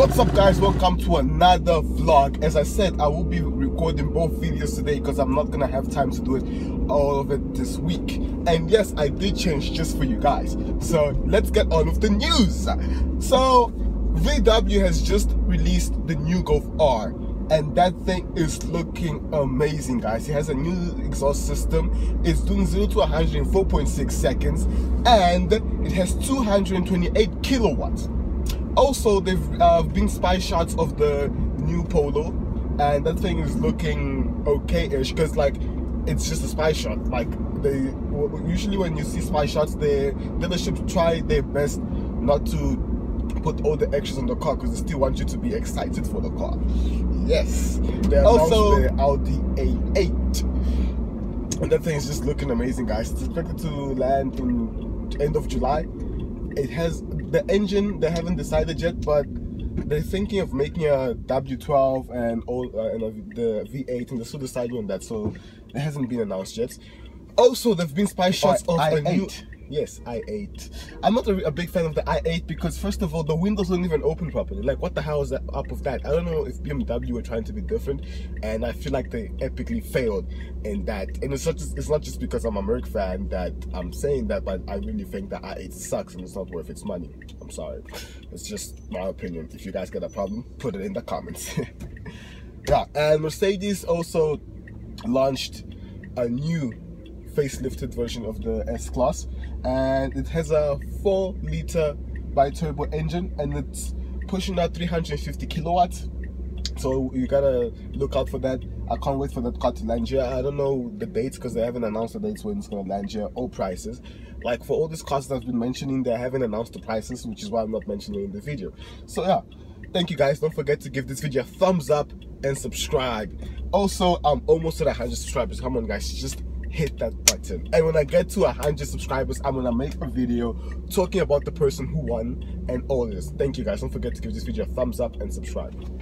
What's up, guys? Welcome to another vlog. As I said, I will be recording both videos today because I'm not gonna have time to do it all of it this week. And yes, I did change just for you guys, so let's get on with the news. So VW has just released the new Golf R, and that thing is looking amazing, guys. It has a new exhaust system. It's doing 0 to 104.6 seconds, and it has 228 kilowatts. Also, they've been spy shots of the new Polo, and that thing is looking okay-ish because, like, it's just a spy shot. Like, they usually, when you see spy shots, the dealerships try their best not to put all the extras on the car because they still want you to be excited for the car. Yes, they also announced the Audi A8, and that thing is just looking amazing, guys. It's expected to land in end of July. It has the engine, they haven't decided yet, but they're thinking of making a W12 and all and the V8, and they're still deciding on that, so it hasn't been announced yet. Also, there've been spy shots of a new i8. I'm not a big fan of the i8 because, first of all, the windows don't even open properly. Like, what the hell is up with that? I don't know if BMW were trying to be different, and I feel like they epically failed in that. And it's not just because I'm a Merc fan that I'm saying that, but I really think that i8 sucks and it's not worth its money. I'm sorry, it's just my opinion. If you guys get a problem, put it in the comments. Yeah, and Mercedes also launched a new facelifted version of the S-Class, and it has a 4-liter bi-turbo engine, and it's pushing out 350 kilowatts, so you gotta look out for that. I can't wait for that car to land here. I don't know the dates because they haven't announced the dates when it's gonna land here or prices. Like, for all these cars that I've been mentioning, they haven't announced the prices, which is why I'm not mentioning it in the video. So yeah, thank you guys. Don't forget to give this video a thumbs up and subscribe. Also, I'm almost at 100 subscribers. Come on, guys, just hit that button, and when I get to 100 subscribers, I'm gonna make a video talking about the person who won and all this. Thank you guys. Don't forget to give this video a thumbs up and subscribe.